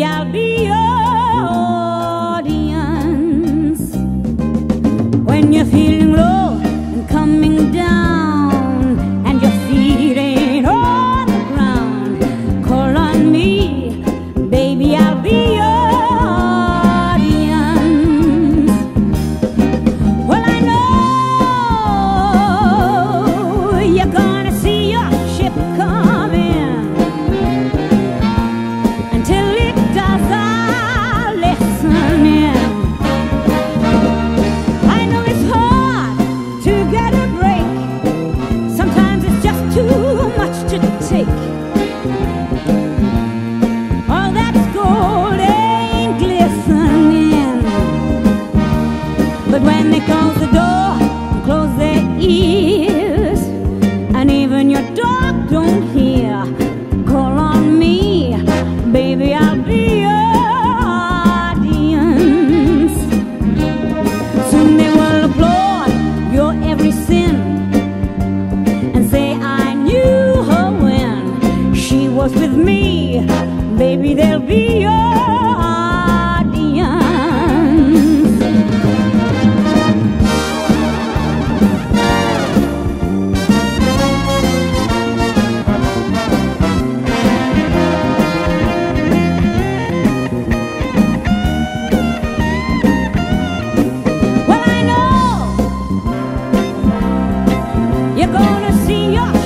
Maybe I'll be your audience. When you're feeling low and coming down, and your feet ain't on the ground, call on me, baby, I'll be your audience. Well, I know you're gonna see your ship coming. Until it does, I'll listen in. I know it's hard to get a break. Sometimes it's just too much to take. All that's gold ain't glistening. But when they close the door and close their ears, and even your dog don't hear, call on me. Baby, I'll be your audience. Soon they will applaud your every sin and say, I knew her when she was with me. Baby, they'll be your audience. You're gonna see your